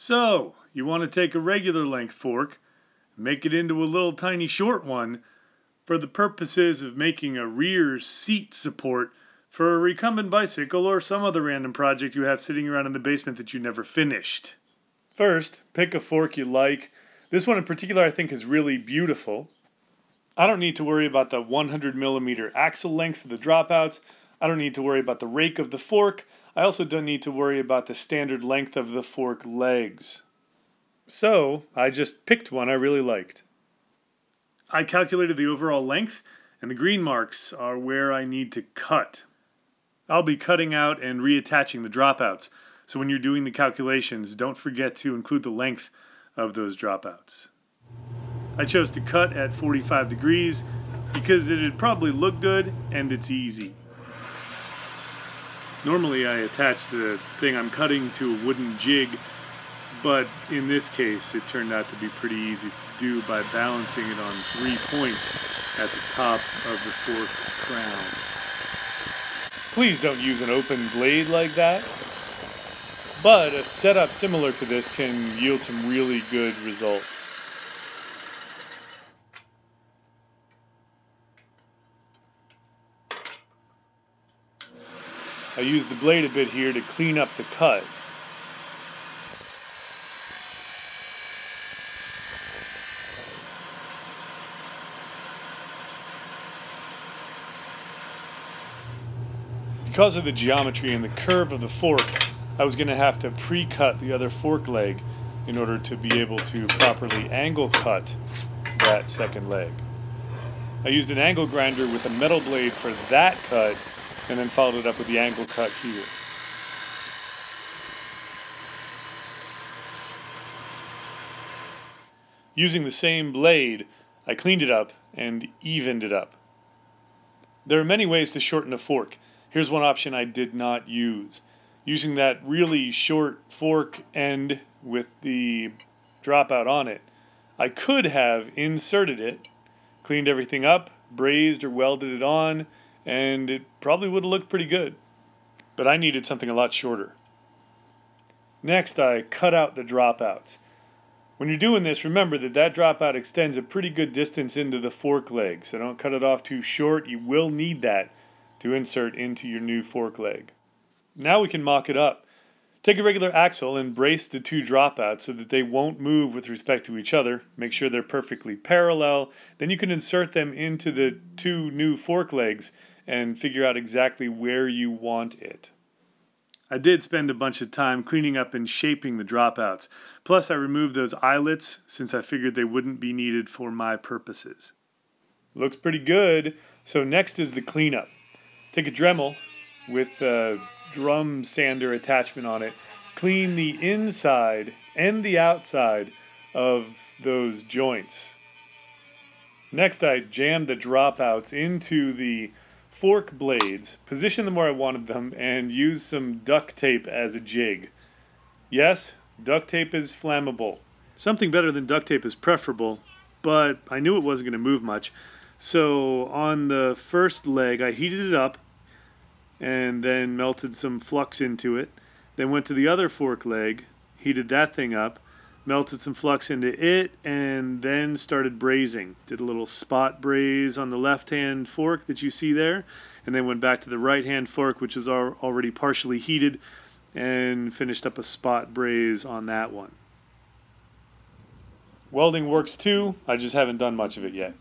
So, you want to take a regular length fork, make it into a little tiny short one for the purposes of making a rear seat support for a recumbent bicycle or some other random project you have sitting around in the basement that you never finished. First, pick a fork you like. This one in particular I think is really beautiful. I don't need to worry about the 100mm axle length of the dropouts. I don't need to worry about the rake of the fork. I also don't need to worry about the standard length of the fork legs. So, I just picked one I really liked. I calculated the overall length, and the green marks are where I need to cut. I'll be cutting out and reattaching the dropouts, so when you're doing the calculations, don't forget to include the length of those dropouts. I chose to cut at 45 degrees because it'd probably look good and it's easy. Normally I attach the thing I'm cutting to a wooden jig, but in this case it turned out to be pretty easy to do by balancing it on 3 points at the top of the fork crown. Please don't use an open blade like that, but a setup similar to this can yield some really good results. I use the blade a bit here to clean up the cut. Because of the geometry and the curve of the fork, I was going to have to pre-cut the other fork leg in order to be able to properly angle cut that second leg. I used an angle grinder with a metal blade for that cut, and then followed it up with the angle cut here. Using the same blade, I cleaned it up and evened it up. There are many ways to shorten a fork. Here's one option I did not use. Using that really short fork end with the dropout on it, I could have inserted it, cleaned everything up, brazed or welded it on, and it probably would have looked pretty good, but I needed something a lot shorter. Next, I cut out the dropouts. When you're doing this, remember that dropout extends a pretty good distance into the fork leg, so don't cut it off too short. You will need that to insert into your new fork leg. Now we can mock it up. Take a regular axle and brace the two dropouts so that they won't move with respect to each other. Make sure they're perfectly parallel. Then you can insert them into the two new fork legs and figure out exactly where you want it. I did spend a bunch of time cleaning up and shaping the dropouts. Plus I removed those eyelets since I figured they wouldn't be needed for my purposes. Looks pretty good. So next is the cleanup. Take a Dremel with a drum sander attachment on it. Clean the inside and the outside of those joints. Next I jammed the dropouts into the fork blades, position them where I wanted them, and use some duct tape as a jig. Yes, duct tape is flammable. Something better than duct tape is preferable, but I knew it wasn't going to move much. So on the first leg, I heated it up and then melted some flux into it. Then went to the other fork leg, heated that thing up, melted some flux into it, and then started brazing. Did a little spot braze on the left-hand fork that you see there, and then went back to the right-hand fork, which is already partially heated, and finished up a spot braze on that one. Welding works too. I just haven't done much of it yet.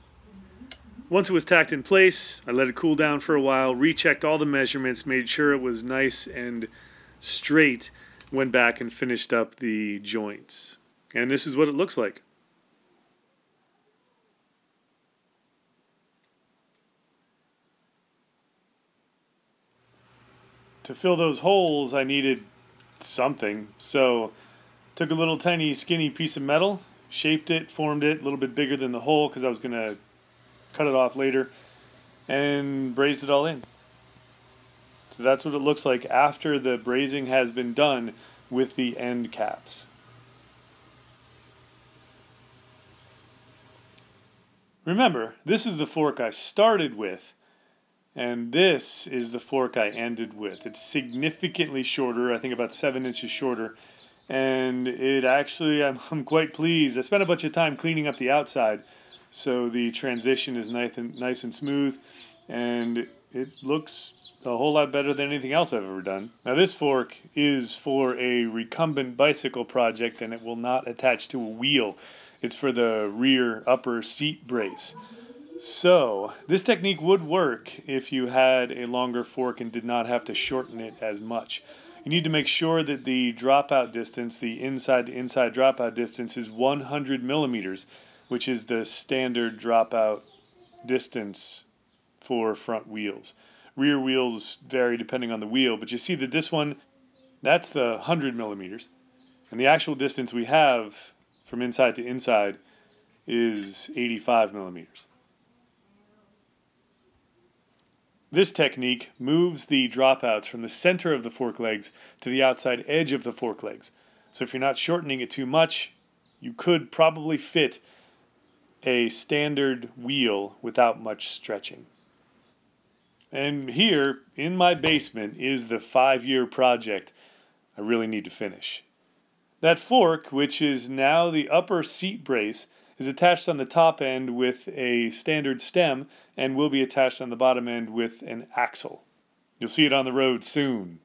Once it was tacked in place, I let it cool down for a while, rechecked all the measurements, made sure it was nice and straight, went back and finished up the joints. And this is what it looks like. To fill those holes, I needed something. So took a little tiny skinny piece of metal, shaped it, formed it, a little bit bigger than the hole because I was going to cut it off later, and brazed it all in. So that's what it looks like after the brazing has been done with the end caps. Remember, this is the fork I started with, and this is the fork I ended with. It's significantly shorter, I think about 7 inches shorter, and it actually, I'm quite pleased. I spent a bunch of time cleaning up the outside, so the transition is nice and smooth, and it looks a whole lot better than anything else I've ever done. Now this fork is for a recumbent bicycle project, and it will not attach to a wheel. It's for the rear upper seat brace. So this technique would work if you had a longer fork and did not have to shorten it as much. You need to make sure that the dropout distance, the inside-to-inside dropout distance, is 100 millimeters, which is the standard dropout distance for front wheels. Rear wheels vary depending on the wheel, but you see that this one, that's the 100 millimeters. And the actual distance we have from inside to inside is 85 millimeters. This technique moves the dropouts from the center of the fork legs to the outside edge of the fork legs. So if you're not shortening it too much, you could probably fit a standard wheel without much stretching. And here, in my basement, is the 5-year project I really need to finish. That fork, which is now the upper seat brace, is attached on the top end with a standard stem and will be attached on the bottom end with an axle. You'll see it on the road soon.